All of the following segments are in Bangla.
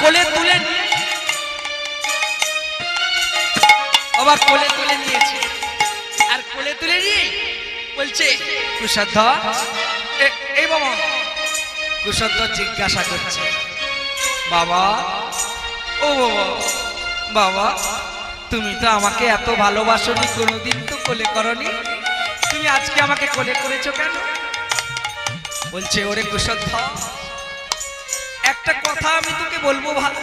कोले तुले अबार कोले तुले निएछे आर कोले तुले निए बोलछे कुशाध ए बाबा कुशाध जिज्ञासा करछे बाबा ओ बाबा बाबा तुमी तो आमाके एतो भालोबासोनी कोनोदिन तो कोले करनी तुमी आजके आमाके कोले करेछो केन बोलछे ओरे कुशाध একটা কথা আমি তোকে বলবো ভালো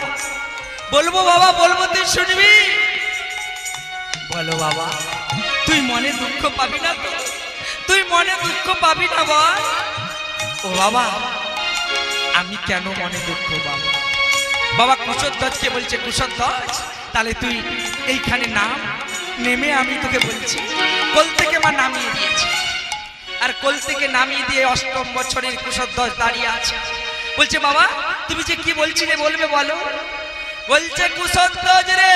বলবো বাবা বলবো তুই শুনবি বলো বাবা তুই মনে দুঃখ পাবি না তো তুই মনে দুঃখ পাবি না বল ও বাবা আমি কেন মনে দুঃখ বাবা বাবা কুশলদাসকে বলছে কুশলদাস তাহলে তুই এইখানে নাম নেমে আমি তোকে বলছি কোল থেকে মা নামিয়ে দিয়েছে আর কোল থেকে নামিয়ে দিয়ে অষ্টম বছরের কুশলদাস দাঁড়িয়ে আছে बोलছে बाबा তুমি যে কি বলছিলে বলবে বলো বলছে কুসন্তজ রে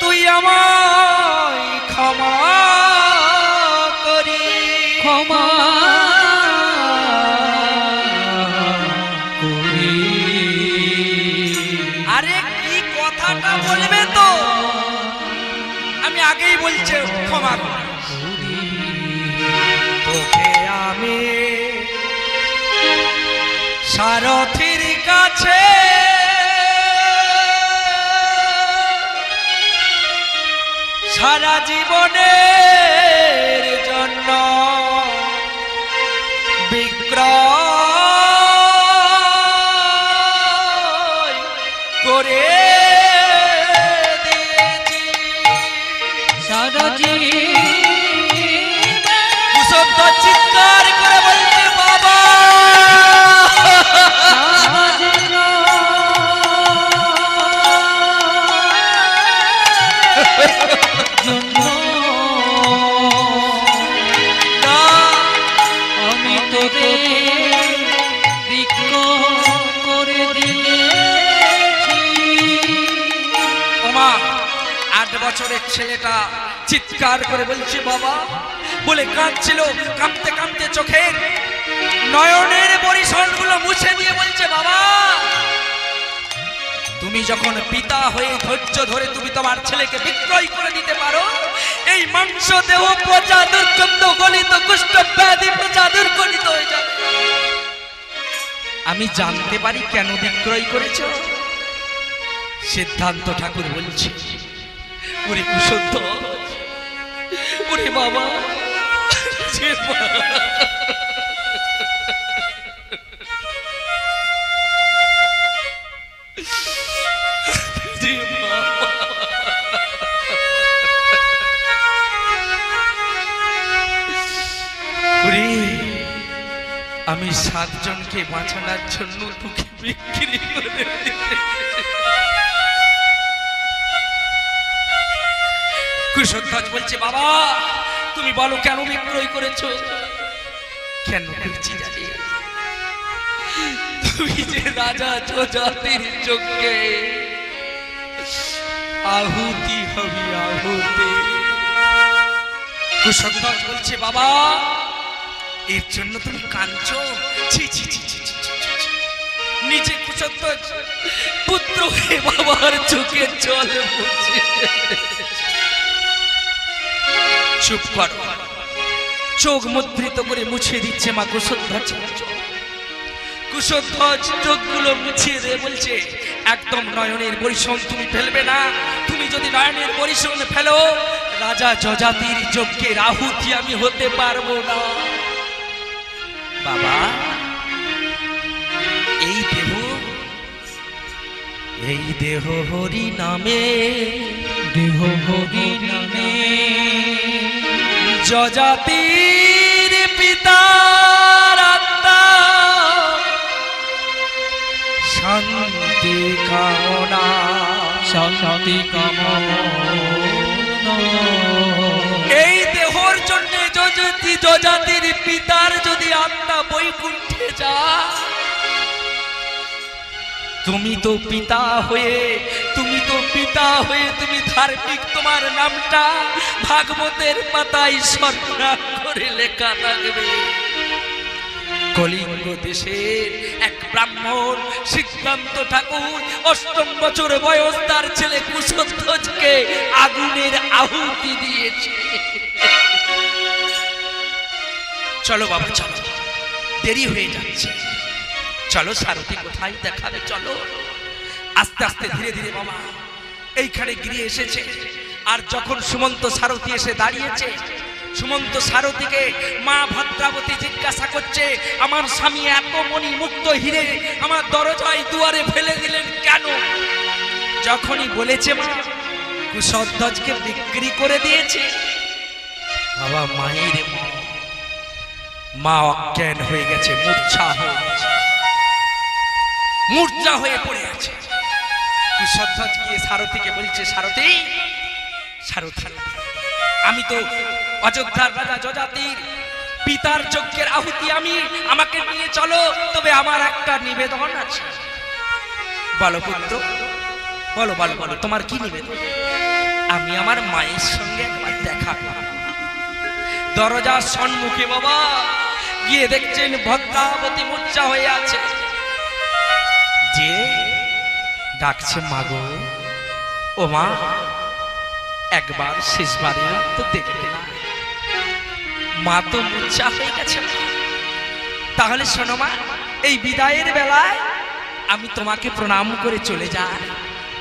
তুই আমায় ক্ষমা করি আরে কি কথাটা বলবে তো আমি আগেই বলছি ক্ষমা করি তোকে আমি सारथिर काछे सारा जीवनेर जन्नो बिक्रय करे दिएछि सारा जीवन कुसुम चित्कार करे बोलते बाबा चित्कार करे बोलछे बाबा बोले कांदछिलो कांपते कांपते चोखेर नयनेर परिसरगुलो मुछे दिए बोलछे बाबा तुमी जखन पिता हये धैर्य धरे तुमी तोमार छेलेके बिक्रय करे दिते पारो এই মাংস দেহ পচা দুর্গন্ধ গলিত কুষ্ঠ ব্যাধি পচা দুর্গন্ধিত হয়ে যাবে আমি জানতে পারি কেন বিক্রয় করেছো সিদ্ধান্ত ঠাকুর বলছে ওরে কুসন্ত ওরে বাবা আমি সাতজনকে বাঁচানোর জন্য তোকে বিক্রি করে কুশলদাস বলছে বাবা তুমি বলো কেন বিক্রয় করেছো কেন করছি জানি তুমি যে রাজা যজাতির যজ্ঞে আহুতি হবি আহুতি কুশলদাস বলছে বাবা এর জন্য তুমি কাঞ্চো ছি ছি ছি ছি নিচে কুশলদাস পুত্র হে বাবার চোখে জল মুছে চুপ কর চোখ মুদ্রিত করে মুছে দিচ্ছে মা কুশলদাস কুশলদাস চোখগুলো মুছে দিয়ে বলছে একদম নয়নের পরিশ্রম তুমি ফেলবে না তুমি যদি নয়নের পরিশ্রম ফেলো রাজা যজাতির যজ্ঞের আহুতি আমি হতে পারবো না বাবা এই দেহ হরি নামে দেহ হরি নামে যজাতির পিতার আত্মা শান্তি কামনা এই দেহর জন্য যজাতির পিতার যদি আত্মা বৈকুণ্ঠে যায় তুমি তো পিতা হয়ে তুমি ধার্মিক তোমার নামটা ভাগবতের পাতায় স্মরণ করে লেখা থাকবে कलिंग देशेर एक ब्राह्मण सिद्धांत ठाकुर अष्टम बछर बयस तार छेले कुशध्वजके आगुनेर आहुति दिएछे। चलो बाबा चलो, देरी हये जाच्छे, चलो सारथी कोथाय देखाबे, चलो आस्ते आस्ते धीरे धीरे बाबा एइखाने গিয়ে এসেছে। আর যখন সুমন্ত সারথি এসে দাঁড়িয়েছে, सुमंत सारथी के माँ भद्रावती जिज्ञासा करछे आमार स्वामी एत मणि मुक्त हिरे आमार दरजाय दुआरे फेले दिलेन केन? जखनी बोलेछे मा कुशध्वजके बिक्री करे दिएछे बाबा मायेर मा अज्ञान हये गेछे, मूर्छा हये पड़े आछे। कुशध्वज गिये सारथी के बोलछे, सारथी सारथी आमी तो अयोध्यार राजा जजातिर पितार यज्ञेर आहुति आमी आमाके निये चलो, तबे आमार एकटा निवेदन आछे। बोलो पुत्र, बोलो बोलो बोलो तोमार कि निवेदन? आमी आमार मायेर संगे एकबार देखा करब। दरजार सम्मुखे बाबा गिये देखछेन भद्रावती मूर्छा हये आछे, जे डाकছে मागो ओ मा एक बार शेष बार तो देखते ना माँ तो मूर्छा हो गए, शोनो मा ए विदायेर बेलाय आमी तोमाके प्रणाम करे चले जाई,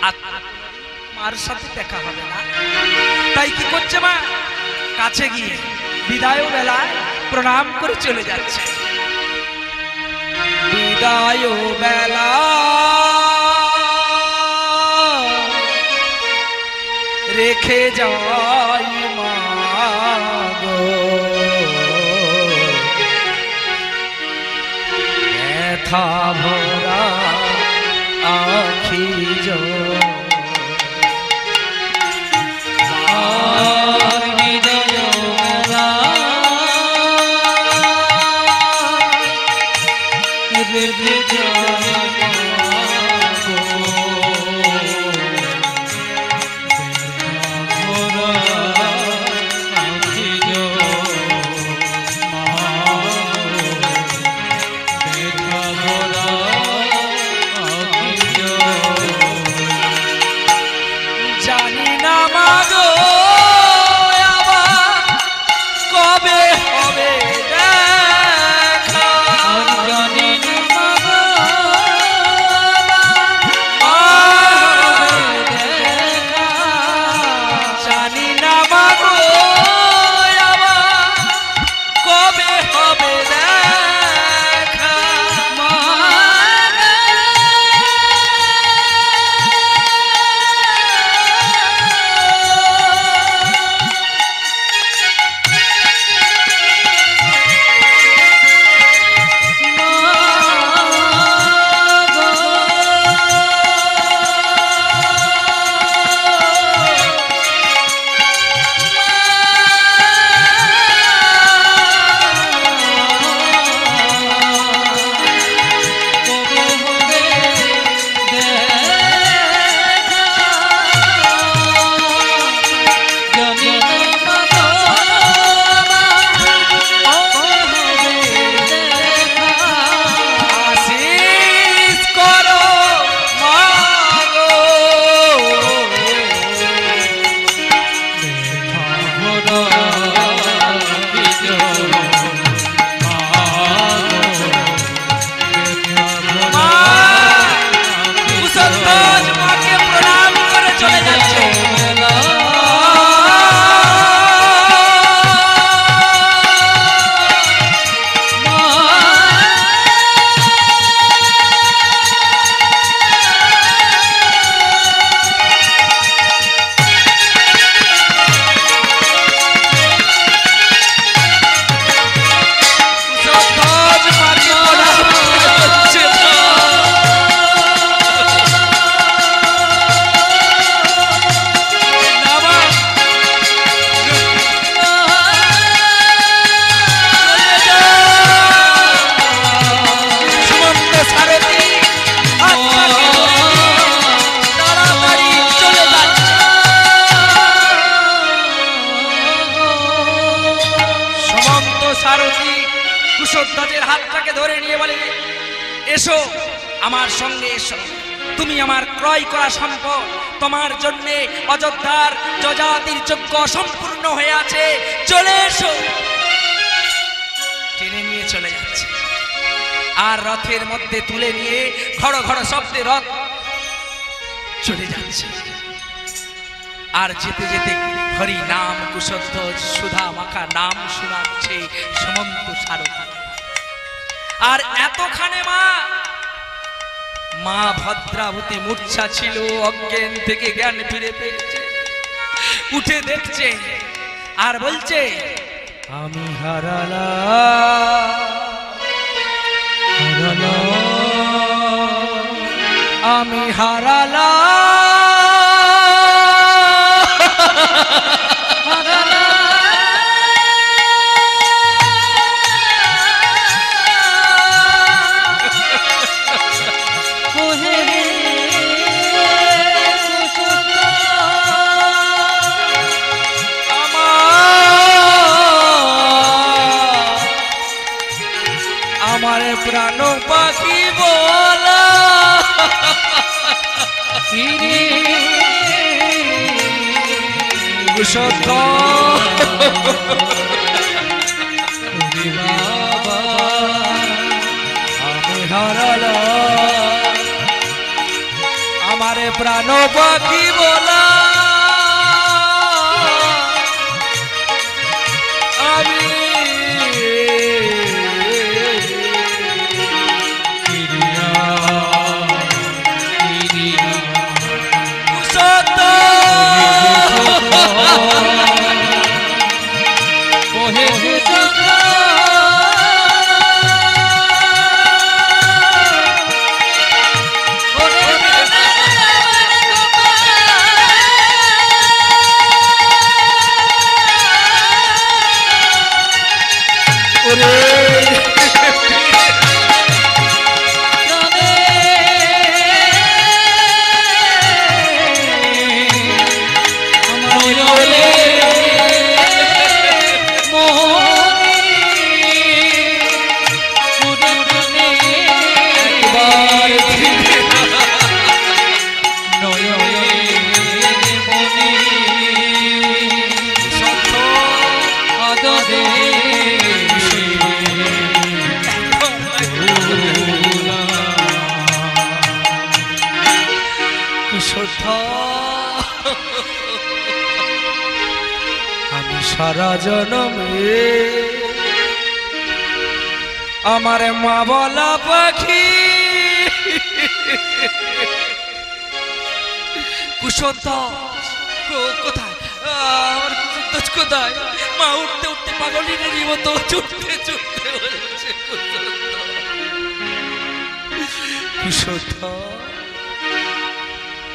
आमार साथे देखा होबे ना। ताई कि करछे मा काछे गिये विदाय बेलाय प्रणाम करे चले जाच्छे। विदाय बेला रेखे जाई मागो व्यथा भरा आखी जो एसो आमार संगे एसो तुमी आमार क्रय करा सम्पद तोमार जन्य अयोध्यार जजातिर यज्ञ सम्पूर्ण हये आछे चले एसो टेने निये चले जाच्छे आर रथेर मध्य तुले निये घड़ घड़ शब्दे रथ चले जाच्छे आर जेते जेते हरि नाम कुशद्ध सुधा माखा नाम शोनाच्छे सुमंत सारथी आर एतखाने मा माँ भद्रावती मूर्छा छिलो अज्ञान थेके ज्ञान फिरे पेयेछे उठे देखछे आर बोलछे आमी हारालाम आमी हारालाम हमारे प्राणों बाकी बोला सारा जन्म हमारे माँ बोला पाखी कुशोदाय माँ उठते उठते पागली नहीं वो तो छुटते छुटते कुशोदा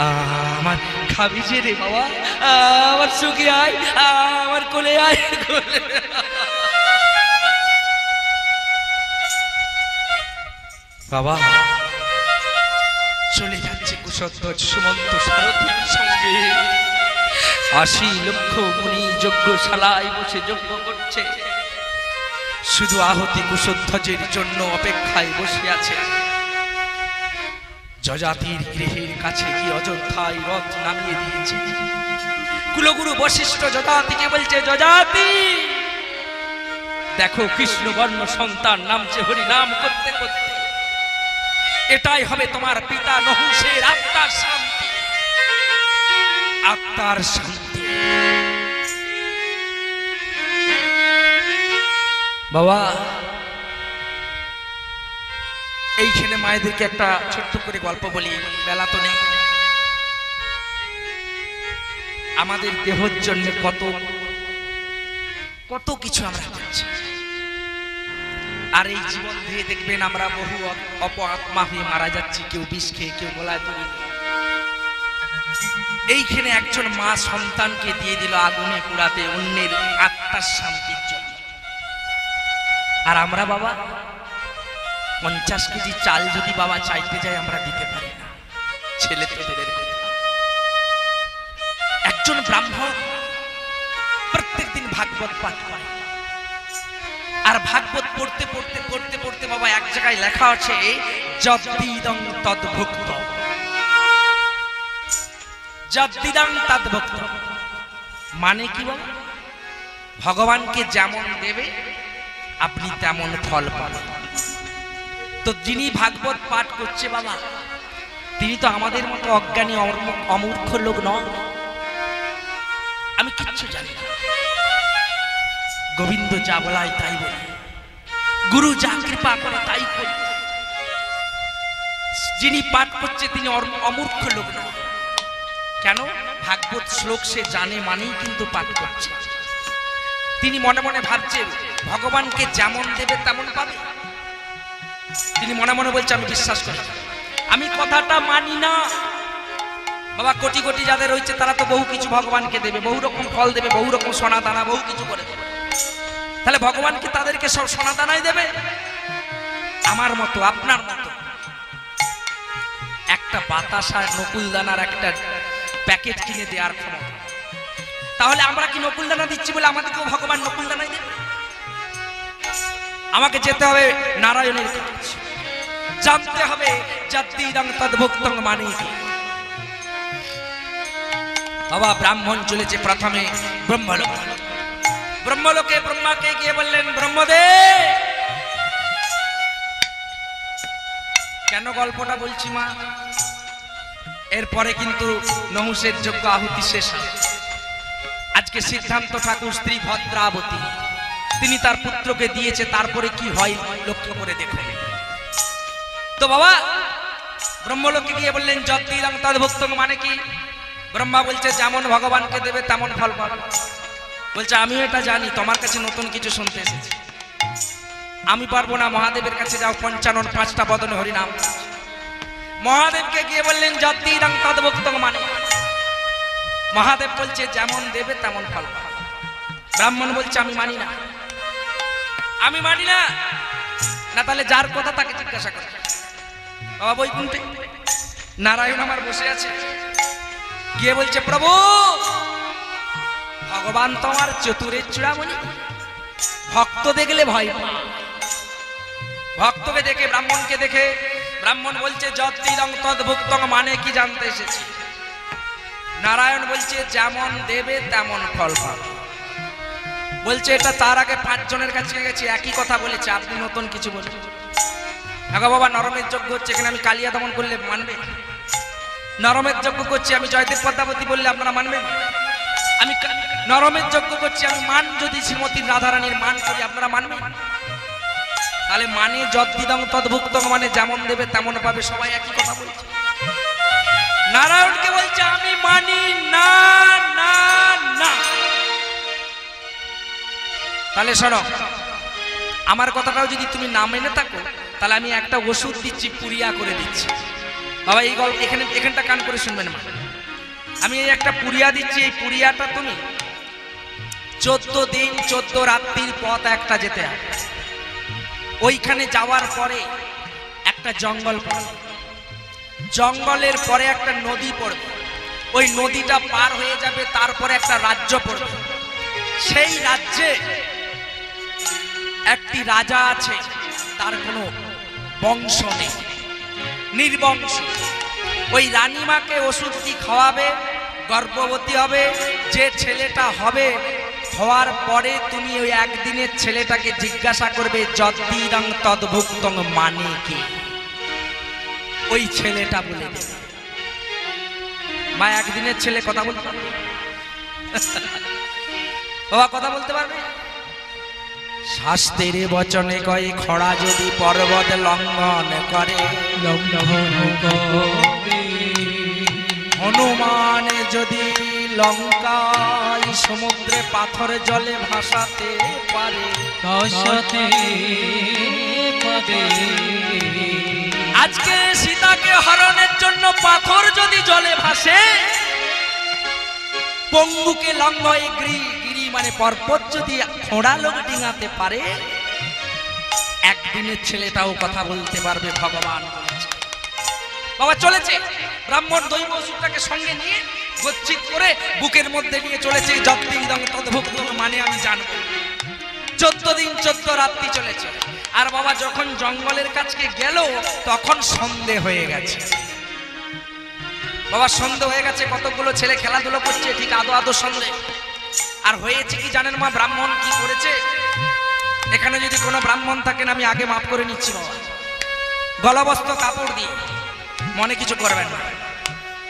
आमार खाबी जे रे बाबा आमार सुखी आय आमार कोले आय बाबा चले जाच्छे कुशध्वज सुमন্ত সারথীর संगे 80 লক্ষ মুনি যজ্ঞশালায় বসে যজ্ঞ করছে শুধু আহতি কুশধ্বজের জন্য অপেক্ষায় বসে আছে जजातिर गृहर काछे की अयोध्याय रथ नामिए दिए कुलगुरु वशिष्ठ जजाति के बोलते जजाति देखो कृष्णवर्ण सन्तान नाम से हरिनाम करते करते एटाई हबे तुम्हार पिता नहुसेर आत्मार शांति आत्मार शांति बाबा এইখানে মায়েদেরকে একটা ছোট্ট করে গল্প বলি বেলা তো নেই আমাদের দেহের জন্য কত কত কিছু আমরা করছি আর এই জীবন দিয়ে দেখবেন আমরা বহু অপআত্মা হয়ে মারা যাচ্ছি কেউ বিষ খেয়ে কেউ গলায় দড়ি এইখানে একজন মা সন্তানকে দিয়ে দিল আগুনে পোড়াতে অন্যের আত্মার শান্তির জন্য আর আমরা বাবা 50 কেজি চাল যদি বাবা চাইতে যায় আমরা দিতে পারি না ছেলে তো দেরের কথা একজন ব্রাহ্মণ প্রত্যেকদিন ভাগবত পাঠ করে और भागवत पढ़ते पढ़ते पढ़ते पढ़ते बाबा एक जगह लेखा आछे जद्दिदं तद्भुक्त जद्दिदं तद्भुक्त माने कि बाबा भगवान के जेमन देवे अपनी तेमन फल पाबेन। तो जिनी भागवत पाठ करछे बाबा तिनी तो आमादेर मतो अज्ञानी अमूर्ख लोक नन। आमि किच्छु जानि ना, गोविंद जा बोलाय ताई बोली, गुरु जा कृपा करे ताई करी। जिनी पाठ करछे तिनी अमूर्ख लोक ना केन? भागवत श्लोक से जाने मानेई किन्तु पाठ करछे। तिनी मने मने भाबछेन भगवान के जेमन देवे तेमन पाबे। तिनी मने मने बोलछे आमि विश्वास करी, आमि कथाटा मानि ना। बाबा कोटी कोटी जादेर रयेछे तारा तो बहु किछु भगवान के देवे, बहु रकम फल देवे, बहु रकम सोना दाना बहु किछु करे देवे। তাহলে ভগবান কি তাদেরকে সব সনাদানাই দেবে? আমার মতো আপনার মতো একটা বাতাসা নকুল দানার একটা প্যাকেট কিনে দেওয়ার ক্ষমতা। তাহলে আমরা কি নকুল দানা দিচ্ছি বলে আমাদেরকে ভগবান নকুল দানাই দেবে? আমাকে যেতে হবে নারায়ণের কাছে, জানতে হবে যদ্দিদং তদ্ভুক্তং মানে কি। বাবা ব্রাহ্মণ চলেছে প্রথমে ব্রহ্মলোক। ব্রহ্মলোকে ব্রহ্মাকে গিয়ে বললেন, ব্রহ্মদেব। কেন গল্পটা বলছি মা? এরপরে কিন্তু নহুষের যজ্ঞ আহুতি শেষ। আজকে সিদ্ধান্ত ঠাকুর স্ত্রী ভদ্রাবতী তিনি তার পুত্রকে দিয়েছে, তারপরে কি হয় লক্ষ্য করে দেখলেন। তো বাবা ব্রহ্মলোকে গিয়ে বললেন যদ্দিদং তদ্ভুক্তং মানে কি? ব্রহ্মা বলছে যেমন ভগবানকে দেবে তেমন ফল পাবে। বলছে আমিও এটা জানি, তোমার কাছে নতুন কিছু শুনতে এসেছি। আমি পারবো না, মহাদেবের কাছে যাও। পঞ্চানন পাঁচটা বদন হরিনাম। মহাদেবকে গিয়ে বললেন যদ্দিদং তদ্ভুক্তং মানে। মহাদেব বলছে যেমন দেবে তেমন ফল। ব্রাহ্মণ বলছে আমি মানি না, আমি মানি না। না তাহলে যার কথা তাকে জিজ্ঞাসা করে। বাবা বৈকুণ্ঠে নারায়ণ আমার বসে আছে, গিয়ে বলছে প্রভু ভগবান তোমার চতুরের চূড়ামণি, ভক্ত দেখলে ভয়। ভক্তকে দেখে ব্রাহ্মণকে দেখে ব্রাহ্মণ বলছে যদ্দিদং তদ্ভুক্তং মানে কি জানতে এসেছি। নারায়ণ বলছে যেমন দেবে তেমন ফল পাবে। বলছে এটা তার আগে পাঁচজনের কাছে গেছে, একই কথা বলেছে, আপনি নতুন কিছু বলছেন। আগো বাবা নরমের যজ্ঞ হচ্ছে এখানে, আমি কালিয়া দমন করলে মানবে? নরমের যজ্ঞ করছি আমি জয়দেব পদ্মাবতী বললে আপনারা মানবেন? আমি নরমের যজ্ঞ করছি আমি মান যদি শ্রীমতী রাধারানীর মান করি আপনারা মানবেন? তাহলে মানে যদ্দিদং তদ্ভুক্তং মানে যেমন দেবে তেমন পাবে, সবাই একই কথা বলছে। নারায়ণকে বলছে আমি মানি না, না, না। তাহলে শোনো, আমার কথাটাও যদি তুমি না মেনে থাকো তাহলে আমি একটা ওষুধ দিচ্ছি, পুরিয়া করে দিচ্ছি। বাবা এই গল্প এখানটা কান করে শুনবেন মা। আমি এই একটা পুরিয়া দিচ্ছি, এই পুরিয়াটা তুমি 14 দিন 14 রাত্রির পথ একটা যেতে হবে। ওইখানে যাওয়ার পরে একটা জঙ্গল পড়বে, জঙ্গলের পরে একটা নদী পড়বে, ওই নদীটা পার হয়ে যাবে, তারপরে একটা রাজ্য পড়বে। সেই রাজ্যে একটি রাজা আছে, তার কোনো বংশ নেই, নির্বংশ। ওই রানীমাকে ওষুধটি খাওয়াবে, গর্ভবতী হবে। যে ছেলেটা হবে হওয়ার পরে তুমি ওই একদিনের ছেলেটাকে জিজ্ঞাসা করবে যদ্দিদং তদ্ভুক্তং মানে কি। ওই ছেলেটা বলে দেবে। মা একদিনের ছেলে কথা বলতে পারবে? বাবা কথা বলতে পারবে? শাস্ত্রের বচনে কয় খরা যদি পর্বত লঙ্ঘন করে, হনুমান যদি লঙ্কায় সমুদ্রে পাথর জলে ভাসাতে পারে। আজকে সীতাকে হরণের জন্য পাথর যদি জলে ভাসে, পঙ্গুকে লঙ্ঘয় গিরি মানে পর্বত যদি খোঁড়া লোক ডিঙাতে পারে, একদিনের ছেলেটাও কথা বলতে পারবে। ভগবান বাবা চলেছে, ব্রাহ্মণ দৈব অসুরটাকে সঙ্গে নিয়ে গচ্ছিত করে বুকের মধ্যে নিয়ে চলেছে। যদ্দিদং তদ্ভুক্তং মানে আমি জানবো। चौदह दिन चौदह रात्रि चले और बाबा जखन जंगलेर काछे गेल तखन सन्धे हये गेछे। बाबा सन्धे हये गेछे, कतगुलो छेले खेलाधुलो करछे ठीक आदो आदो सन्धे। और हयेছে কি জানেন মা, ব্রাহ্মণ কি করেছে, এখানে যদি কোনো ব্রাহ্মণ থাকেন আমি আগে মাফ করে নিচ্ছি বাবা, গলাবস্ত কাপড় দিয়ে মনে কিছু করবেন না।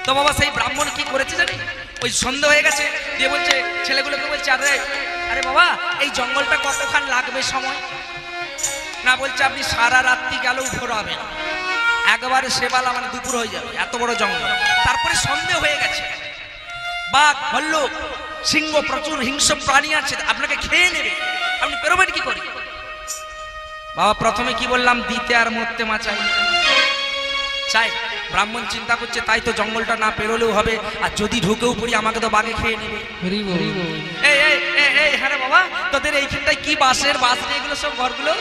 তো বাবা সেই ব্রাহ্মণ কি করেছে জানেন, ওই সন্ধ্যা হয়ে গেছে দিয়ে বলছে ছেলেগুলোকে, বলছে আরে আরে বাবা এই জঙ্গলটা কতক্ষণ লাগবে সময়, না বলছে আপনি সারা রাত্রি গেলেও ঘোরাবেন, একবারে সেবেলা মানে দুপুর হয়ে যাবে, এত বড় জঙ্গল। তারপরে সন্ধ্যা হয়ে গেছে, বাঘ ভল্লুক সিংহ প্রচুর হিংস্র প্রাণী আছে আপনাকে খেয়ে নেবে, আপনি পেরোবেন কি করে। बाबा प्रथम की बोललाम दीते और मरते मा चाई चाय। ब्राह्मण चिंता करछे ताई तो जंगलटा ना पेरोलेও হবে, আর যদি ঢুকেও পড়ি আমাকে তো বাগে খেয়ে নেবে। এই এই এই এই আরে বাবা তোদের এইখানটায় কি বাঁশের বাঁশ নিয়ে এগুলো সব ঘরগুলো,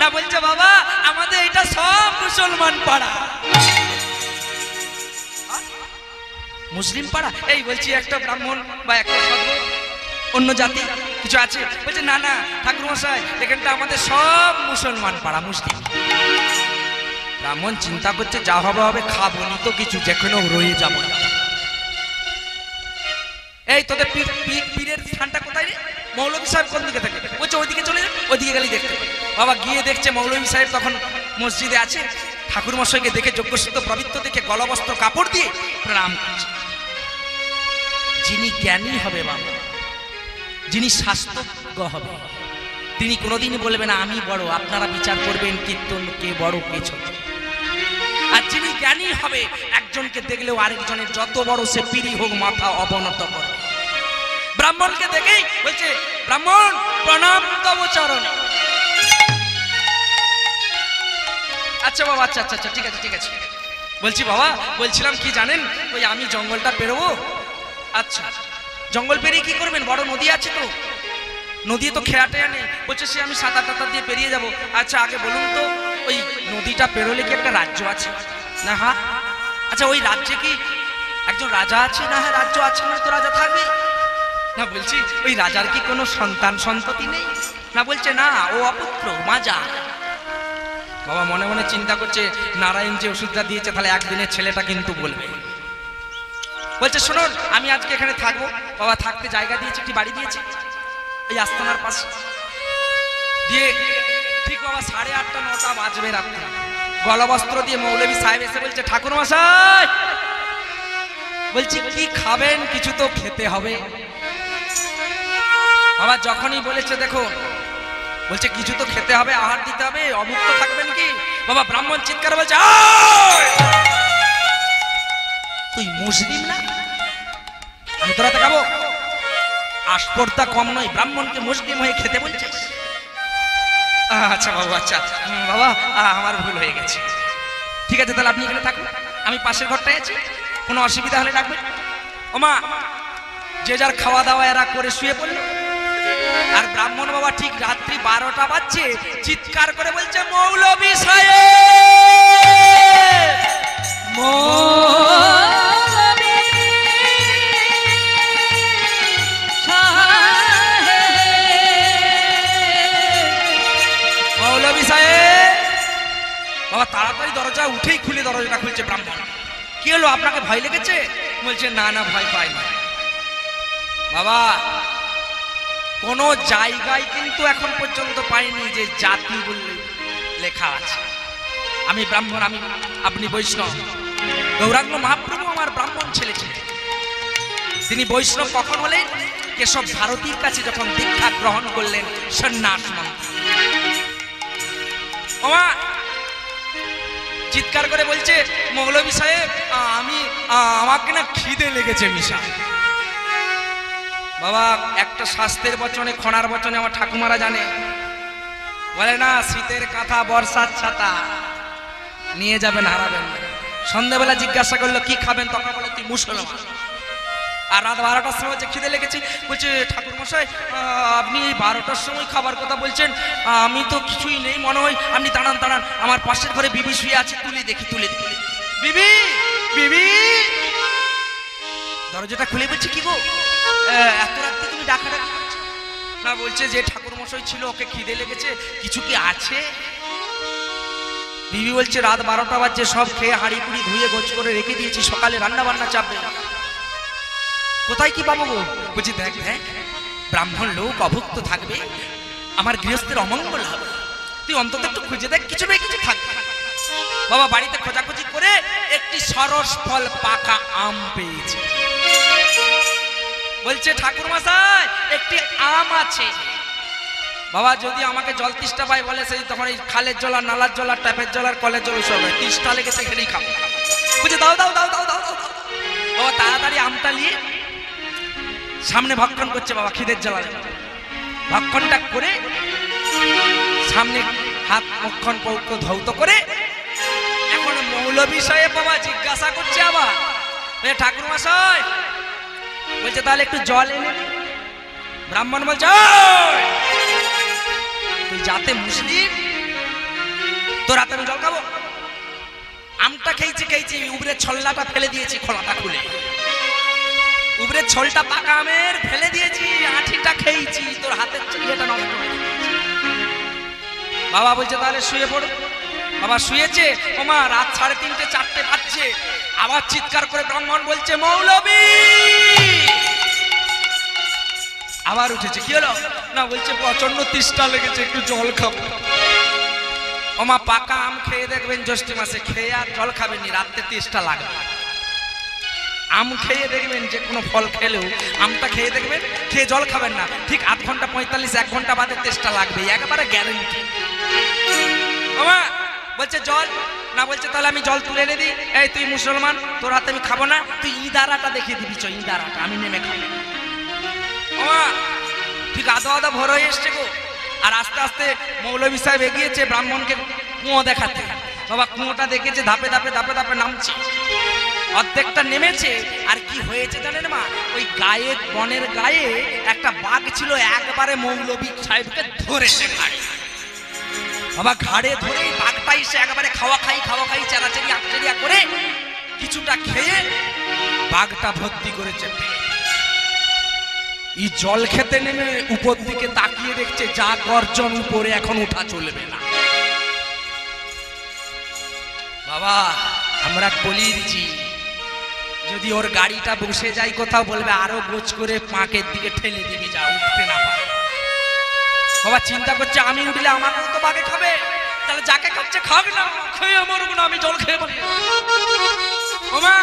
না বলছে বাবা আমাদের এটা সব মুসলমান পাড়া, মুসলিম পাড়া। এই বলছি একটা ব্রাহ্মণ বা একটা সাধু অন্য জাতি কিছু আছে, বলছে না না ঠাকুর মশাই এখানটা আমাদের সব মুসলমান পাড়া মুসলিম। ব্রাহ্মণ চিন্তা করছে যা হবে হবে, খাবো নি তো কিছু, যেখানেও রয়ে যাবো। এই তোদের পীরের স্থানটা কোথায় রে, মৌলভী সাহেব কোন দিকে থাকে, বলছে ওইদিকে চলে যাবে, ওইদিকে গেলেই দেখতে। বাবা গিয়ে দেখছে মৌলভী সাহেব তখন মসজিদে আছে, ঠাকুর মশাইকে দেখে যজ্ঞসিদ্ধ পবিত্র দেখে গলাবস্ত্র কাপড় দিয়ে প্রণাম করছে। যিনি জ্ঞানী হবে বাবা, যিনি শাস্ত্রজ্ঞ হবে, তিনি কোনোদিন বলবেন আমি বড়, আপনারা বিচার করবেন কীর্তন কে বড় কে ছোট। আর যিনি জ্ঞানী হবে একজনকে দেখলেও আরেকজনের যত বড় সে পিরি হোক মাথা অবনত করবে। ব্রাহ্মণকে দেখেই বলছে ব্রাহ্মণ প্রণাম তব চরণে। আচ্ছা বাবা আচ্ছা আচ্ছা ঠিক আছে ঠিক আছে। বলছি বাবা বলছিলাম কি জানেন, ওই আমি জঙ্গলটা পেরোবো। আচ্ছা জঙ্গল পেরিয়ে কি করবেন, বড় নদী আছে তো, নদী তো খেয়াটে নেই। বলছে সে আমি সাঁতার টাতার দিয়ে পেরিয়ে যাব। আচ্ছা আগে বলুন তো ওই নদীটা পেরোলে কি একটা রাজ্য আছে, না হ্যাঁ। আচ্ছা ওই রাজ্যে কি একজন রাজা আছে, না হ্যাঁ রাজ্য আছে, না তো রাজা থাকবে না। বলছি ওই রাজার কি কোনো সন্তান সন্ততি নেই, না বলছে না ও অপুত্র মাজা। বাবা মনে মনে চিন্তা করছে নারায়ণ যে ওষুধটা দিয়েছে তাহলে একদিনের ছেলেটা কিন্তু বলবে। বলছে শুনুন আমি আজকে এখানে থাকবো। বাবা থাকতে জায়গা দিয়েছে, একটি বাড়ি দিয়েছে এই আস্তানার পাশে দিয়ে। ঠিক বাবা 8:30-9টা বাজবে রাত্রে, গলাবস্ত্র দিয়ে মৌলবী সাহেব এসে বলছে ঠাকুর মশাই বলছি কি খাবেন, কিছু তো খেতে হবে। বাবা যখনই বলেছে দেখো বলছে কিছু তো খেতে হবে, আহার দিতে হবে, অমুক্ত থাকবেন কি। বাবা ব্রাহ্মণ চিৎকার বলছে তুই মুসলিম না, আমি তোরা খাবো। আস্পর্ধা কম নয়, ব্রাহ্মণকে মুসলিম হয়ে খেতে বলছিস। আচ্ছা বাবা আচ্ছা বাবা আমার ভুল হয়ে গেছে, ঠিক আছে তাহলে আপনি এখানে থাকুন, আমি পাশের ঘরটায় আছি, কোনো অসুবিধা হলে ডাকবেন। ওমা যে যার খাওয়া দাওয়া এরা করে শুয়ে পড়ল। আর ব্রাহ্মণ বাবা ঠিক রাত্রি 12টা বাজছে চিৎকার করে বলছে মৌলবী সাহেব তাড়াতাড়ি দরজা উঠেই খুলে দরজাটা খুলছে ব্রাহ্মণ। কি হলো আপনাকে ভয় লেগেছে, বলছে না না ভয় পাই না। বাবা কোন জায়গায় কিন্তু এখন পর্যন্ত পাইনি যে জাতি বললে লেখা আছে। আমি ব্রাহ্মণ, আমি আপনি বৈষ্ণব। গৌরাঙ্গ মহাপ্রভু আমার ব্রাহ্মণ ছেলে ছিলেন। তিনি বৈষ্ণব কখন হলেন, কেশব ভারতীর কাছে যখন দীক্ষা গ্রহণ করলেন সন্ন্যাস মন্ত্র। চিৎকার করে বলছে মৌলবী সাহেব আমি আমাকে না খিদে লেগেছে মিশা। বাবা একটা শাস্ত্রের বচনে খোনার বচনে আমার ঠাকুমারা জানে, বলে না শীতের কাঁথা বর্ষার ছাতা নিয়ে যাবেন হারাবেন। সন্ধ্যাবেলা জিজ্ঞাসা করলো কি খাবেন, তখন বলে তুই মুসলমান। আর রাত 12টার সময় যে খিদে লেগেছে, বলছে ঠাকুর মশাই আপনি 12টার সময় খাবার কথা বলছেন, আমি তো কিছুই নেই মনে হয়। আপনি দাঁড়ান দাঁড়ান, আমার পাশের ঘরে বিবি শুয়ে আছে, তুলে দেখি তুলে দেখি। বিবি বিবি দরজাটা খুলে বলছে কি গো এত রাত্রে তুমি ডাকাডাকি করছো। না বলছে যে ঠাকুর মশাই ছিল ওকে খিদে লেগেছে, কিছু কি আছে? বিবি বলছে রাত ১২টা বাজে, সব খেয়ে হাঁড়ি কুড়ি ধুয়ে গোছ করে রেখে দিয়েছি, সকালে রান্না বান্না চাপবে। কোথায় কি পাবো গো? বুঝি দেখ দেখ, ব্রাহ্মণ লোক অভুক্ত থাকবে, আমার গৃহস্থের অমঙ্গল হবে, তুই অন্তত একটু খুঁজে দেখ, কিছু না কিছু থাকবে। বাবা বাড়িতে খোঁজাখুঁজি করে একটি সরস ফল পাকা আম পেয়েছে। বলছে ঠাকুর মশাই একটি আম আছে, বাবা যদি আমাকে জল তিষ্টা পায় বলে সেই তখন এই খালের জল আর নালার জল আর ট্যাপের জল আর কলের জল সব হয়, তিষ্টা লেগে সেখানেই খাবো। বুঝে দাও দাও দাও দাও দাও দাও, বাবা তাড়াতাড়ি আমটা নিয়ে সামনে ভক্ষণ করছে, বাবা খিদের জ্বালা ভক্ষণটা করে সামনে হাত ভক্ষণ পৌক্ষ ধৌত করে এখন মৌল বিষয়ে বাবা জিজ্ঞাসা করছে আবার, ঠাকুর মশাই বলছে তাহলে একটু জল এনে। ব্রাহ্মণ বলছে তুই যাতে মুসলিম, তো রাতে আমি জল খাবো। আমটা খেয়েছি খেয়েছি, উবরে ছল্লাটা ফেলে দিয়েছি, খোলাটা খুলে উবরে ছলটা পাকা আমের ফেলে দিয়েছি, আঁটিটা খেয়েছি, তোর হাতের চুলটা নষ্ট করে দিয়েছি। বাবা বলছে তাহলে শুয়ে পড়ো, বাবা শুয়েছে। ওমা রাত ৩:৩টে ৪টে বাজছে, আবার চিৎকার করে ব্রাহ্মণ বলছে মৌলবী। আবার উঠেছে, কি হলো? না বলছে প্রচন্ড তৃষ্ণা লেগেছে, একটু জল খাবো। ওমা পাকা আম খেয়ে দেখবেন জ্যৈষ্ঠী মাসে, খেয়ে আর জল খাবেননি, রাতে তৃষ্ণা লাগবে। আম খেয়ে দেখবেন, যে কোনো ফল খেলেও আমটা খেয়ে দেখবেন, খেয়ে জল খাবেন না, ঠিক আধ ঘন্টা ৪৫-১ ঘন্টা বাদে তৃষ্ণা লাগবে, একেবারে গ্যারেন্টি। ওমা বলছে জল না, বলছে তাহলে আমি জল তুলে এনে দিই। এই তুই মুসলমান, তোর হাতে আমি খাবো না, তুই ইদারাটা দেখিয়ে দিবি, চ ইদারাটা আমি নেমে খাবো। ওমা ঠিক আধা আধা ভোর হয়ে এসছে গো, আর আস্তে আস্তে মৌলবী সাহেব এগিয়েছে ব্রাহ্মণকে কুঁয়ো দেখাতে। বাবা কুঁয়োটা দেখেছে, ধাপে ধাপে ধাপে ধাপে নামছে, অর্ধেকটা নেমেছে। আর কি হয়েছে জানেন মা, ওই গায়ে বনের গায়ে একটা বাঘ ছিল, একবারে মৌলবী সাহেবকে ধরে সে ঘাড়ে, বাবা ঘাড়ে ধরে বাঘটা এসে একবারে খাওয়া খাই চেরাচেরি আচ্চেরিয়া করে কিছুটা খেয়ে বাঘটা ভর্তি করেছে। এই জল খেতে নেমে উপর দিকে তাকিয়ে দেখছে যা গর্জন উপরে, এখন উঠা চলবে না। বাবা আমরা কলির জীব, যদি ওর গাড়িটা বসে যায় কোথাও, বলবে আরো গোছ করে পাঁকের দিকে ঠেলে দিবি, যা উঠতে না পারে। বাবা চিন্তা করছে আমি উঠলে আমাকেও তো বাঘে খাবে, তাহলে যাকে খাচ্ছে খাক না, খেয়ে মরব না, আমি জল খেয়ে মরব। ওমা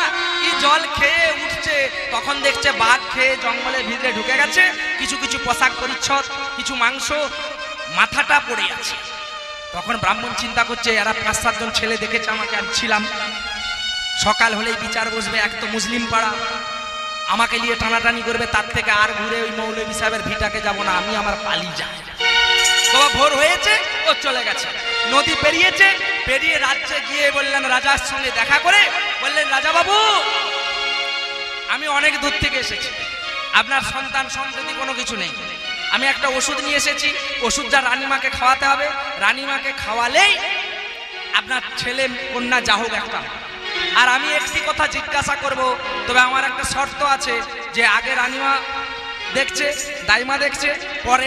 এই জল খেয়ে উঠছে, তখন দেখছে বাঘ খেয়ে জঙ্গলের ভিতরে ঢুকে গেছে, কিছু কিছু পোশাক পরিচ্ছদ, কিছু মাংস, মাথাটা পড়ে আছে। তখন ব্রাহ্মণ চিন্তা করছে এরা ৫-৭ জন ছেলে দেখেছে আমাকে, আর ছিলাম, সকাল হলেই বিচার বসবে, এক তো মুসলিম পাড়া আমাকে নিয়ে টানাটানি করবে, তার থেকে আর ঘুরে ওই মৌলবী সাহেবের ভিটাকে যাব না, আমি আমার পালি যাই। বাবা ভোর হয়েছে, ও চলে গেছে, নদী পেরিয়ে রাজ্যে গিয়ে বললেন রাজার সঙ্গে দেখা করে, বললেন রাজা বাবু আমি অনেক দূর থেকে এসেছি, আপনার সন্তান সন্ততি কোনো কিছু নেই, আমি একটা ওষুধ নিয়ে এসেছি, ওষুধটা রানীমাকে খাওয়াতে হবে, রানীমাকে খাওয়ালেই আপনার ছেলে কন্যা যা হোক একটা। আর আমি একটি কথা জিজ্ঞাসা করব, তবে আমার একটা শর্ত আছে, যে আগে রানীমা দেখছে, দাইমা দেখছে, পরে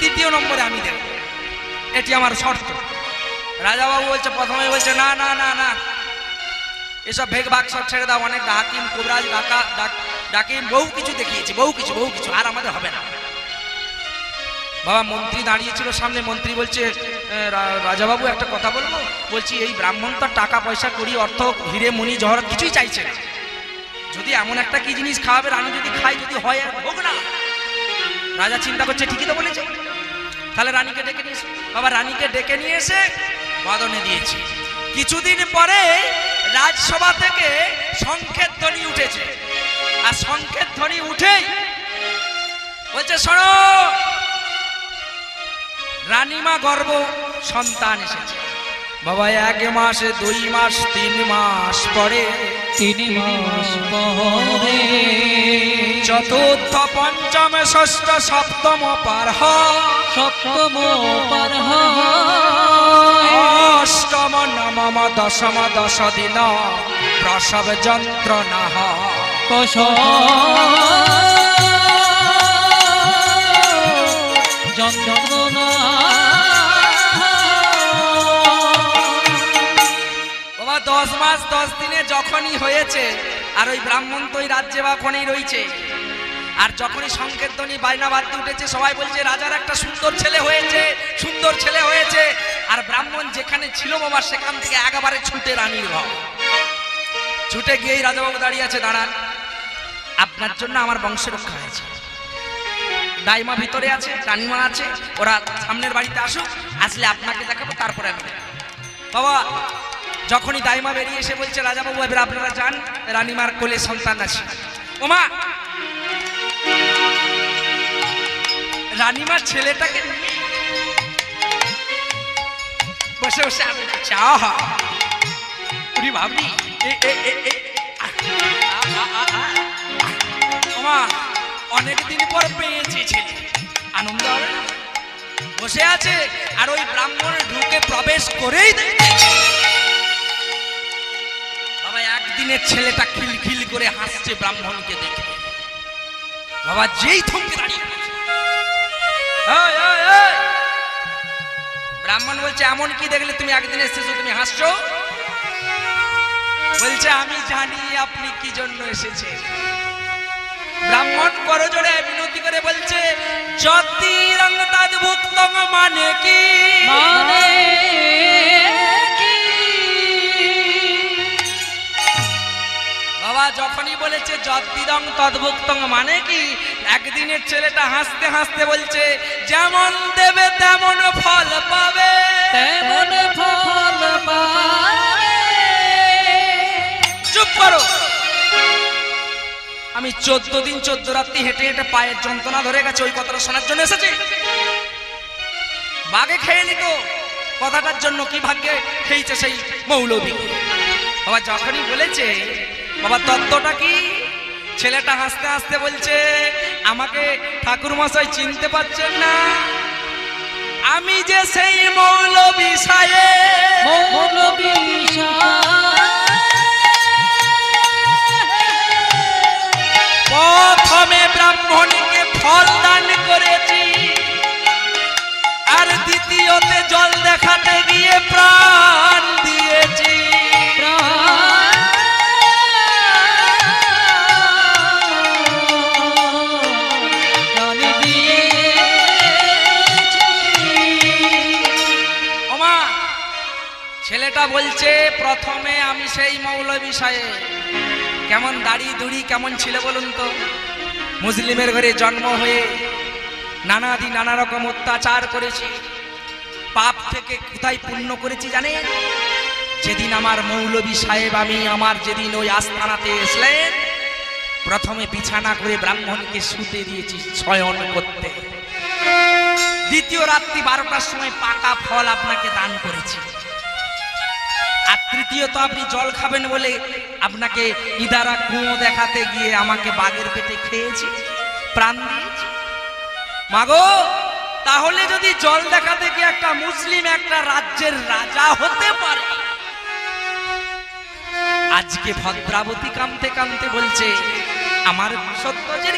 তৃতীয় নম্বরে আমি দেখব, এটি আমার শর্ত। রাজাবাবু বলছে প্রথমে বলছে না না না না, এসব ভেগ ভাগ সব ছেড়ে দাও, অনেক হাকিম কবিরাজ ডাকিম বহু কিছু দেখিয়েছি, বহু কিছু আর আমাদের হবে না। বাবা মন্ত্রী দাঁড়িয়েছিল সামনে, মন্ত্রী বলছে রাজাবাবু একটা কথা বলবো। বলছি এই ব্রাহ্মণ তো টাকা পয়সা করি অর্থ হিরে মণি জহরত কিছুই চাইছে না, যদি এমন একটা কি জিনিস খাওয়াবে রানু যদি খাই, যদি হয় আর হোক না। রাজা চিন্তা করছে ঠিকই তো বলেছে, তাহলে রানীকে ডেকে নিয়েছে। বাবা রানীকে ডেকে নিয়ে এসে বাদনে দিয়েছে। কিছুদিন পরে রাজসভা থেকে শঙ্খের ধ্বনি উঠেছে, আর শঙ্খের ধ্বনি উঠেই বলছে শোনো রানীমা গর্ভ সন্তান এসেছে। বাবা 1 মাস 2 মাস 3 মাস পরে, 3 মাস পরে চতুর্থ পঞ্চম ষষ্ঠ সপ্তম পার হয়, সপ্তম পার হয়, অষ্টম নবম দশম 10 দিন প্রসব যন্ত্রণা হয়। যন্ত্রণা বাবা 10 মাস 10 দিনে যখনই হয়েছে আর ওই ব্রাহ্মণ তো এই রাজ্যে বা কোণেই রয়েছে আর যখনই সংকেতধ্বনি বাজনা বাজতে উঠেছে সবাই বলছে রাজার একটা সুন্দর ছেলে হয়েছে আর ব্রাহ্মণ যেখানে ছিল বাবা সেখান থেকে একবারে ছুটে রানীর ঘর ছুটে গিয়ে রাজা বাবু দাঁড়িয়ে আছে দাঁড়ান আপনার জন্য আমার বংশ রক্ষা হয়েছে দাইমা ভিতরে আছে রানীমা আছে ওরা সামনের বাড়িতে আসুক আসলে আপনাকে দেখাবো তারপরে আমি বাবা যখনই দাইমা বেরিয়ে এসে বলছে রাজা বাবু এবার আপনারা যান রানীমার কোলে সন্তান আছে ওমা রানীমার ছেলেটাকে বসে বসে আমি চা উনি ভাবি ওমা অনেক দিন পর পেয়েছি ছেলে আনন্দ বসে আছে আর ওই ব্রাহ্মণ ঢুকে প্রবেশ করেই বাবা একদিনের ছেলেটা খিলখিল করে হাসছে ব্রাহ্মণকে দেখে বাবা যেই থমকে দাঁড়িয়ে ব্রাহ্মণ বলছে এমন কি দেখলে তুমি একদিন এসেছো তুমি হাসছো বলছে আমি জানি আপনি কি জন্য এসেছেন ব্রাহ্মণ করজোড়ে বিনতি করে বলছে যতিরঙ্গতাদভুক্ত মানে কি বাবা যখনই বলেছে যতিরং তদ্ভুক্ত মানে কি একদিনের ছেলেটা হাসতে হাসতে বলছে যেমন দেবে তেমন ফল পাবে চুপ করো আমি 14 দিন 14 রাত্রি হেঁটে হেঁটে পায়ের যন্ত্রণা ধরে গেছে ওই কথাটা শোনার জন্য এসেছি বাঘে খেয়ে নিত কথাটার জন্য কি ভাগ্যে খেয়েছে সেই মৌলবী বাবা যখনই বলেছে বাবা তত্ত্বটা কি ছেলেটা হাসতে হাসতে বলছে আমাকে ঠাকুর মশাই চিনতে পারছেন না আমি যে সেই মৌলবী সাহেব প্রথমে ব্রাহ্মণকে ফল দান করেছি আর দ্বিতীয়তে জল দেখাতে গিয়ে প্রাণ দিয়েছি ওমা ছেলেটা বলছে প্রথমে আমি সেই মৌলবী সাহেব কেমন দাড়ি দুড়ি কেমন ছিল বলুন তো মুসলিমের ঘরে জন্ম হয়ে নানা রকম অত্যাচার করেছি পাপ থেকে কোথায় পুণ্য করেছি জানেন যেদিন আমার মৌলবী সাহেব আমি আমার যেদিন ওই আস্তানাতে এসলেন প্রথমে বিছানা করে ব্রাহ্মণকে শুতে দিয়েছি শয়ন করতে দ্বিতীয় রাত্রি 12টার সময় পাকা ফল আপনাকে দান করেছি আর তৃতীয় তো আপনি জল খাবেন বলে আপনাকে ইদারা কুয়ো দেখাতে গিয়ে আমাকে বাঘের পেটে খেয়েছি প্রাণ দিয়েছি মাগো তাহলে যদি জল দেখাতে গিয়ে একটা মুসলিম একটা রাজ্যের রাজা হতে পারে আজকে ভদ্রাবতী কাঁদতে বলছে আমার সত্যজির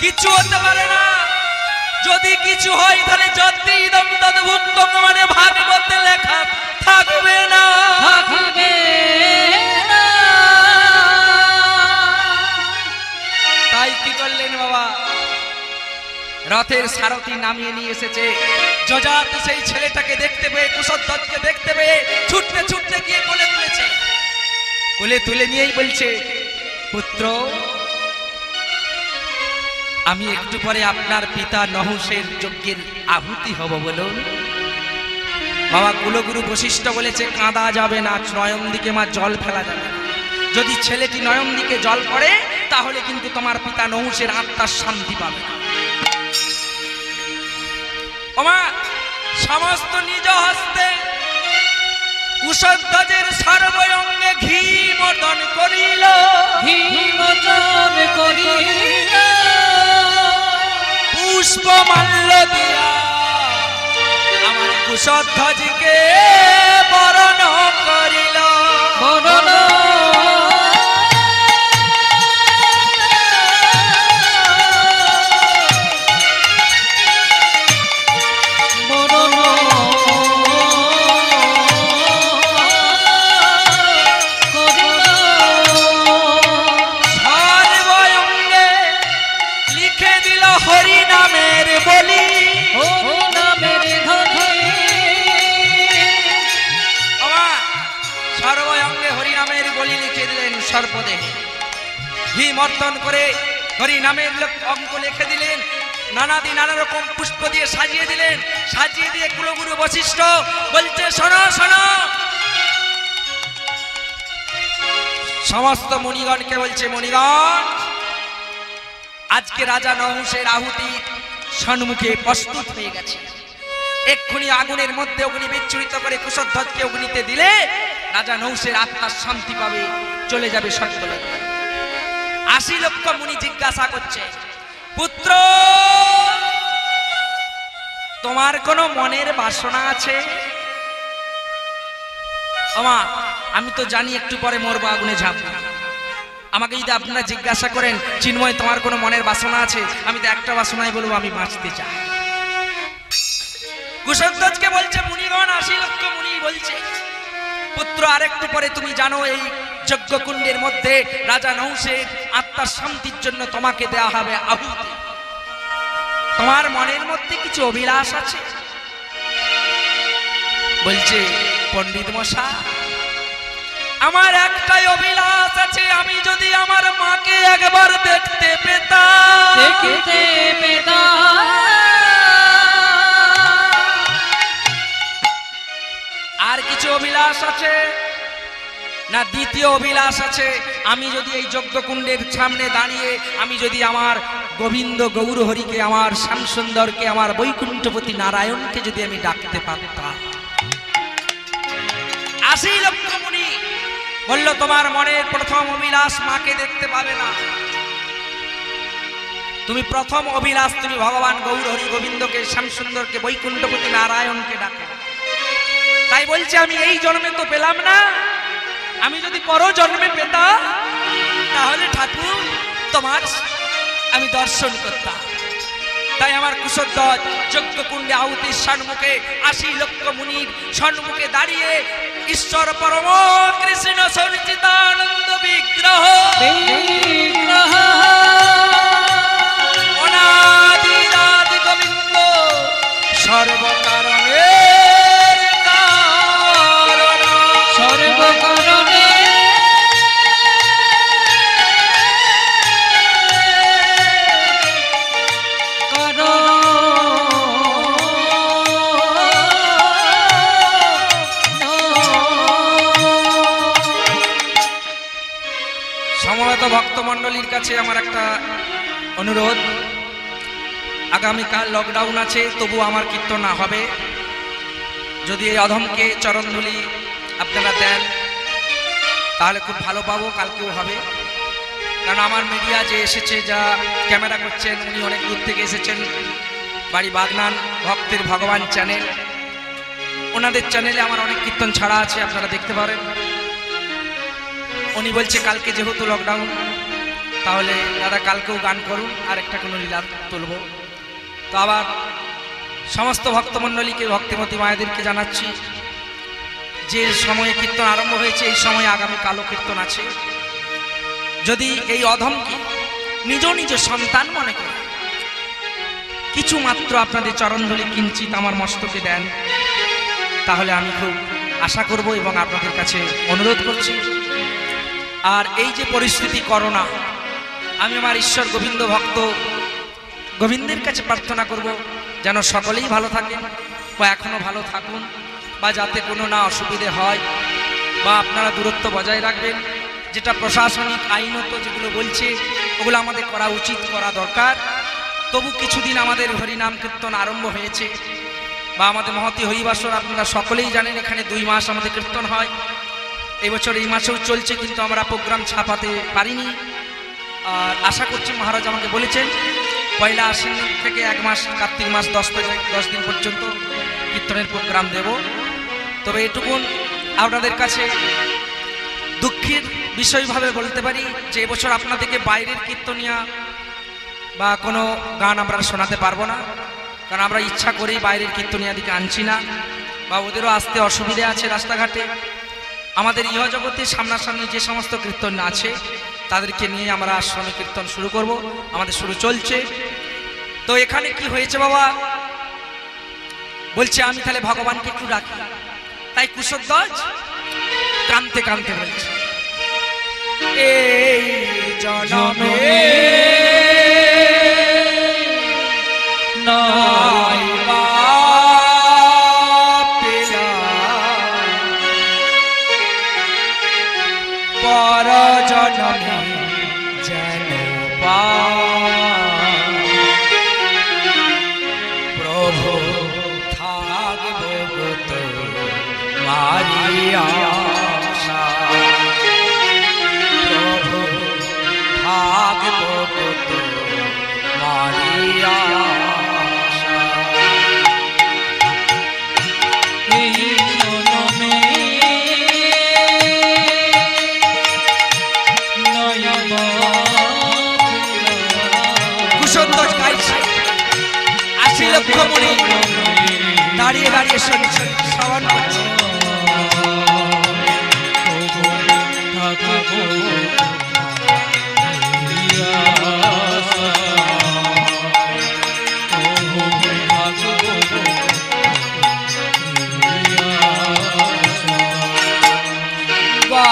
কিছু হতে পারে না যদি কিছু হয় তাহলে যতই দম তদ্ভুক্ত মানে ভাগবতে লেখা থাকবে না তাই কি করলেন বাবা রথের সারথি নামিয়ে নিয়ে এসেছে যজাতি সেই ছেলেটাকে দেখতে পেয়ে কুশধ্বজকে দেখতে পেয়ে ছুটতে গিয়ে কোলে তুলে নিয়েই বলছে পুত্র আমি একটু পরে আপনার পিতা নহুষের যজ্ঞের আহুতি হব বলুন বাবা কুলগুরু বশিষ্ঠ বলেছে কাঁদা যাবে না নয়ন দিকে মা জল ফেলা যাবে যদি ছেলেটি নয়ন দিকে জল পড়ে তাহলে কিন্তু তোমার পিতা নহুষের আত্মার শান্তি পাবে ওমা সমস্ত নিজ হস্তে কুশধ্বজের সর্বঙ্গে ঘি মর্দন করিল পুষ্পমাল্য দিয়া আমার কুশধ্বজকে বরণ করিল করে হরিনামের গলি লিখে দিলেন সর্বদেহে। ঘি মর্তন করে হরিনামের অঙ্ক লিখে দিলেন, নানাদি নানা রকম পুষ্প দিয়ে সাজিয়ে দিলেন। সাজিয়ে দিয়ে কুলগুরু বশিষ্ঠ বলছে, শোনো শোনো। সমস্ত মণিগণকে বলছে, মণিগণ আজকে রাজা নহুষের আহুতি সম্মুখে প্রস্তুত হয়ে গেছে। এক্ষুনি আগুনের মধ্যে অগ্নি বিচ্ছুরিত করে কুশধ্বজকে অগ্নিতে দিলে রাজা নহুষের আত্মার শান্তি পাবে, চলে যাবে স্বর্গলোক। ৮০ লক্ষ মুনি জিজ্ঞাসা করছে, পুত্র তোমার কোন মনের বাসনা আছে? আমা আমি তো জানি একটু পরে মরবো, আগুনে ঝাঁপ। আমাকে যদি আপনারা জিজ্ঞাসা করেন, চিন্ময় তোমার কোনো মনের বাসনা আছে, আমি তো একটা বাসনাই বলবো, আমি বাঁচতে চাই। কুশধ্বজকে বলছে মুনিগণ, ৮০ লক্ষ মুনি বলছে, পুত্র আরেকটু পরে তুমি জানো এই যজ্ঞকুণ্ডের মধ্যে রাজা নহুষের আত্মার শান্তির জন্য তোমাকে দেয়া হবে আহুতি। তোমার মনের মধ্যে কিছু অভিলাষ আছে? বলছে পণ্ডিত মশা, আমার একটাই অভিলাষ আছে, আমি যদি আমার মাকে একবার দেখতে পেতাম। আর কিছু অভিলাষ আছে না? দ্বিতীয় অভিলাষ আছে, আমি যদি এই যজ্ঞকুণ্ডের সামনে দাঁড়িয়ে আমি যদি আমার গোবিন্দ গৌর হরিকে, আমার শ্যামসুন্দরকে, আমার বৈকুণ্ঠপতি নারায়ণকে যদি আমি ডাকতে পারতাম। ৮০ লক্ষ মুনি বলল, তোমার মনের প্রথম অভিলাষ মাকে দেখতে পাবে না, তুমি প্রথম অভিলাষ তুমি ভগবান গৌর হরি গোবিন্দকে, শ্যামসুন্দরকে, বৈকুণ্ঠপতি নারায়ণকে ডাকো। তাই বলছে আমি এই জন্মে তো পেলাম না, আমি যদি পরো জন্মে পেতাম তাহলে ঠাকুর তোমার আমি দর্শন করতাম। তাই আমার কুশধ্বজ যজ্ঞকুণ্ডে আহুতির সম্মুখে ৮০ লক্ষ মুনির সম্মুখে দাঁড়িয়ে ঈশ্বর পরম কৃষ্ণ সঞ্চিতানন্দ বিগ্রহ অনাদি আদি গোবিন্দ সর্বকারণে ভক্তমণ্ডলীর কাছে আমার একটা অনুরোধ, আগামীকাল লকডাউন আছে, তবু আমার কীর্তন না হবে। যদি এই অধমকে চরণধুলি আপনারা দেন তাহলে খুব ভালো পাবো, কালকেও হবে। কারণ আমার মিডিয়া যে এসেছে, যা ক্যামেরা করছেন উনি অনেক দূর থেকে এসেছেন, বাড়ি বাগনান, ভক্তের ভগবান চ্যানেল, ওনাদের চ্যানেলে আমার অনেক কীর্তন ছাড়া আছে, আপনারা দেখতে পারেন। উনি বলছে কালকে যেহেতু লকডাউন, তাহলে দাদা কালকেও গান করুন, আর একটা কোনো লীলা তুলব। তো আবার সমস্ত ভক্তমণ্ডলীকে, ভক্তিমতী মায়েদেরকে জানাচ্ছি, যে সময়ে কীর্তন আরম্ভ হয়েছে এই সময়ে আগামীকালও কীর্তন আছে। যদি এই অধমকে নিজ নিজ সন্তান মনে করে কিছু মাত্র আপনাদের চরণধুলি কিঞ্চিত আমার মস্তকে দেন, তাহলে আমি খুব আশা করব এবং আপনাদের কাছে অনুরোধ করছি। আর এই যে পরিস্থিতি করোনা, আমি আমার ঈশ্বর গোবিন্দ ভক্ত গোবিন্দের কাছে প্রার্থনা করব যেন সকলেই ভালো থাকেন বা এখনও ভালো থাকুন, বা যাতে কোনো না অসুবিধে হয়, বা আপনারা দূরত্ব বজায় রাখবেন। যেটা প্রশাসনিক আইনত যেগুলো বলছে ওগুলো আমাদের করা উচিত, করা দরকার। তবু কিছুদিন আমাদের হরিনাম কীর্তন আরম্ভ হয়েছে, বা আমাদের মহতি হরিবাসর আপনারা সকলেই জানেন, এখানে 2 মাস আমাদের কীর্তন হয়। এবছর এই মাসেও চলছে, কিন্তু আমরা প্রোগ্রাম ছাপাতে পারিনি। আর আশা করছি, মহারাজ আমাকে বলেছেন 1লা আশ্বিন থেকে 1 মাস, কার্তিক মাস 10 দিন পর্যন্ত কীর্তনের প্রোগ্রাম দেব। তবে এটুকুন আপনাদের কাছে দুঃখের বিষয়ভাবে বলতে পারি যে এবছর আপনাদেরকে বাইরের কীর্তনিয়া বা কোনো গান আমরা শোনাতে পারবো না, কারণ আমরা ইচ্ছা করেই বাইরের কীর্তনিয়াদিকে আনছি না, বা ওদেরও আসতে অসুবিধে আছে রাস্তাঘাটে। আমাদের ইহজগতে সামনাসামনি যে সমস্ত কীর্তন আছে তাদেরকে নিয়ে আমরা আশ্রমে কীর্তন শুরু করব, আমাদের শুরু চলছে। তো এখানে কি হয়েছে বাবা, বলছে আমি তাহলে ভগবানকে একটু রাখি। তাই কুশধ্বজ কানতে কানতে বলছে এই জনমে নাই বাপেরা পর জনমে যেন প্রভু থাকবো তো মারি আশা প্রভু থাকবো তো মারি আশা दाड़िए दाड़िए श्रवण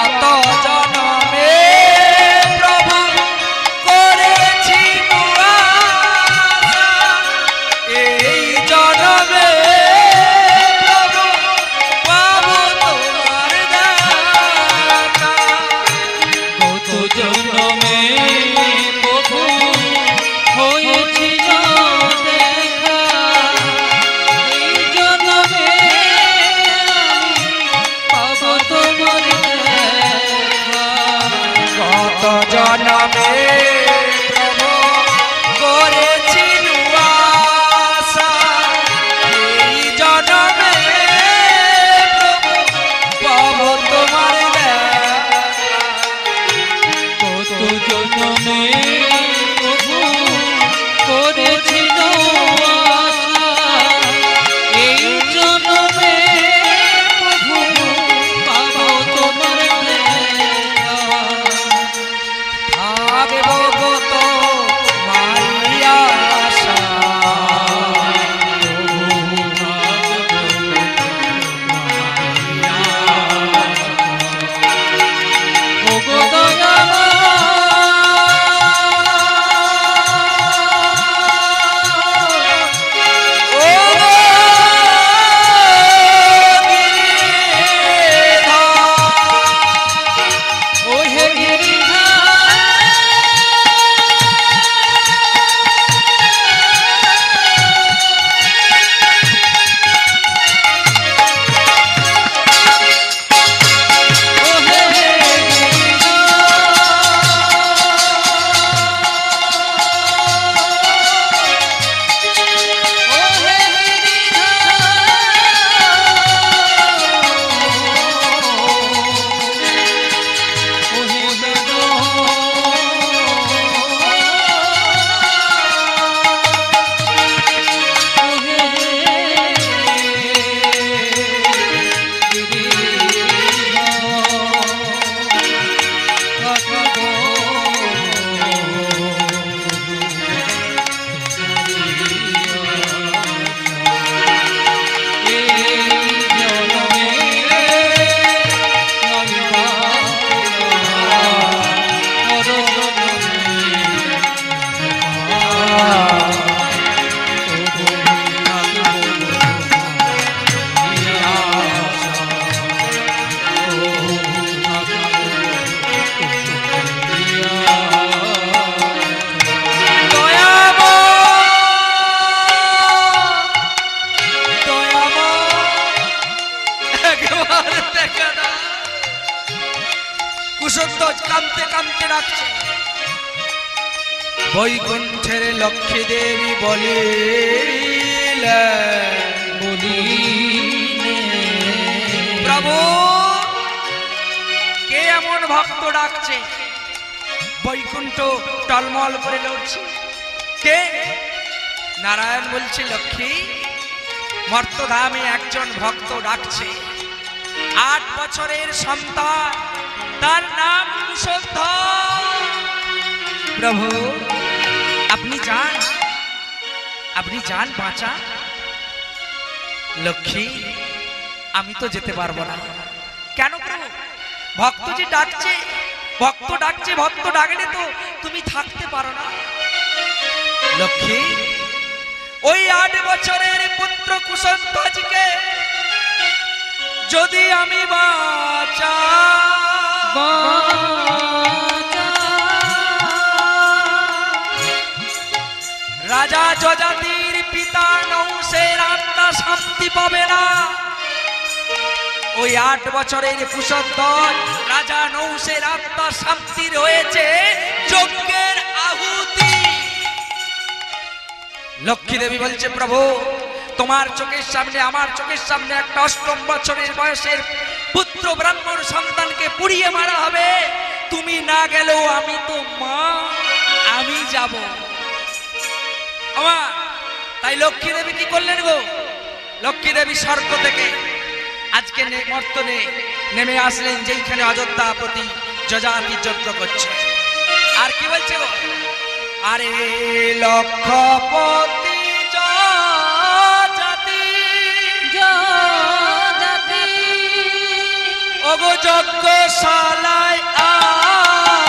लक्ष्मी तो जेते पारबो ना केन प्रभु भक्त जी डाकछे भक्त डाकछे भक्त डाकले तो तुमी थाकते पारो ना लक्ष्मी ओई 8 বছরের পুত্র কুসন্তজকে যদি আমি বাঁচা রাজা যজাতির পিতা নৌসের আত্মা শান্তি পাবে না ওই 8 বছরের কুসন্তজ রাজা নৌসের আত্মা শান্তি রয়েছে যজ্ঞের আহুতি लक्ष्मी देवी बोलছে प्रभु तुम्हार चोखेर सामने एक 8 बछरेर बयसेर पुत्र ब्राह्मण सन्तान के पुड़िये मारा हबे तुमी ना गेलो आमी तो मा आमी जाबो आमार ताई लक्ष्मी देवी की करलेन गो लक्ष्मी देवी स्वर्ग थेके आजके मर्तने नेमे आसलेन जेइखाने अयोध्या प्रति जजाति यज्ञ करछे आर कि बोलছে गो अरे लक्षपति जजाति ओगो यज्ञशालाय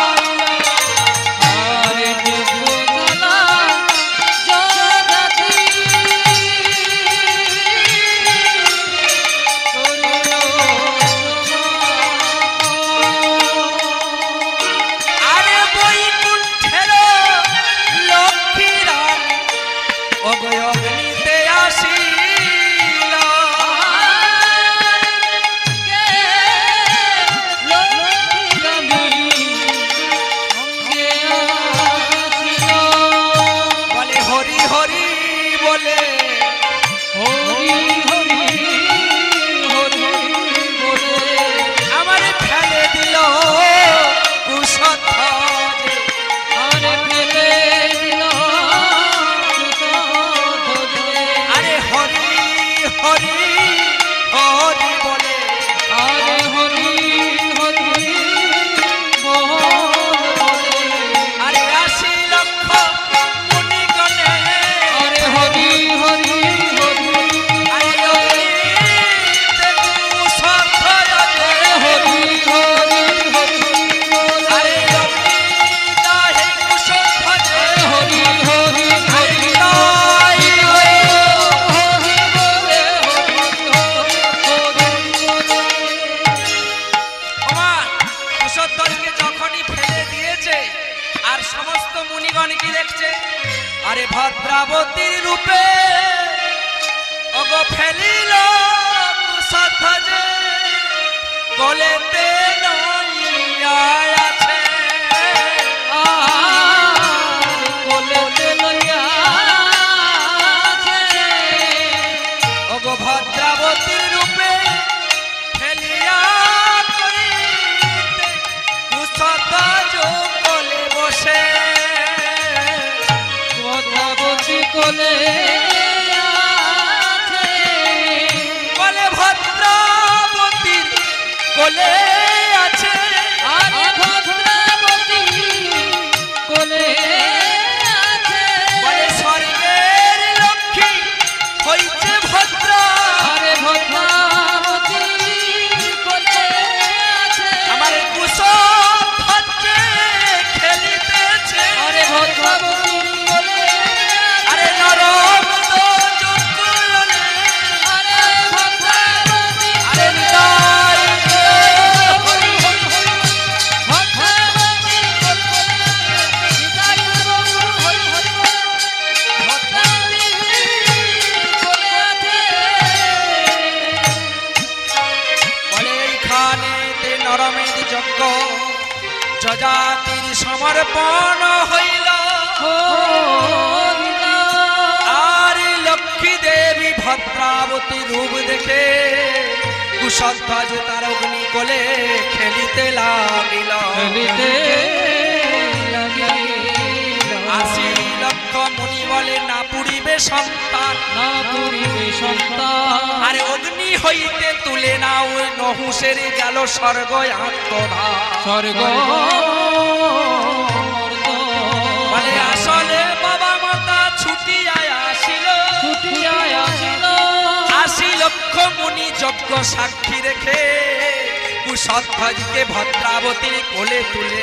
सद्भज के भद्रावती कोले तुले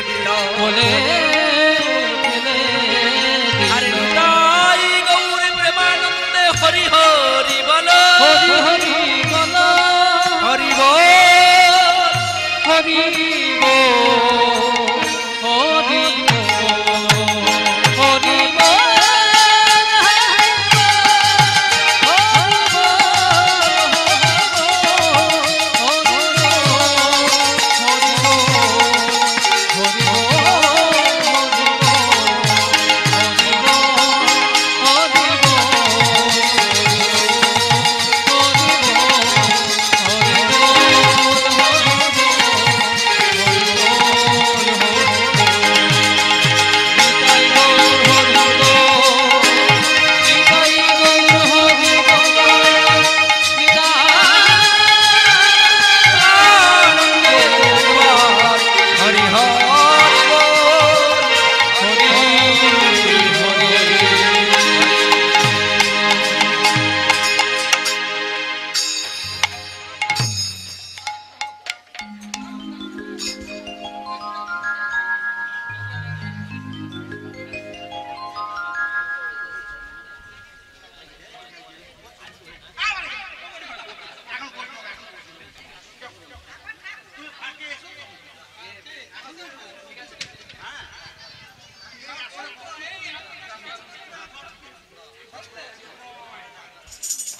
गौर प्रेमानंदे हरि हरि बोल हरि हरि बोल हरि बोल हरि बोल